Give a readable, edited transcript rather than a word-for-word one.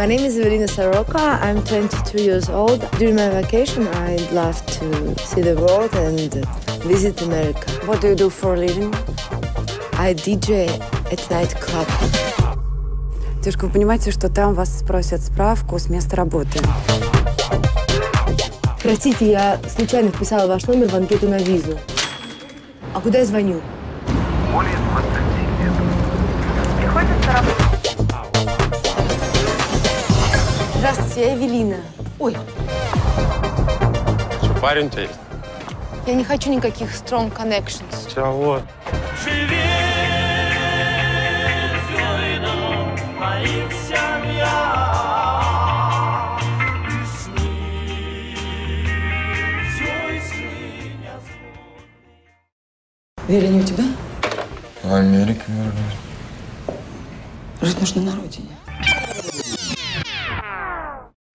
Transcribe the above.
My name is Evelina Soroka. I'm 22 years old. During my vacation, I love to see the world and visit America. What do you do for a living? I DJ at nightclub. Девушка, вы понимаете, что там вас спросят справку с места работы? Простите, я случайно вписала ваш номер в анкету на визу. А куда я звоню? Более 20 лет. Приходится работать. Здравствуйте, я Эвелина. Ой. Что, парень у тебя есть? Я не хочу никаких strong connections. Чего? Вера не у тебя? В Америке, наверное. Жить нужно на родине.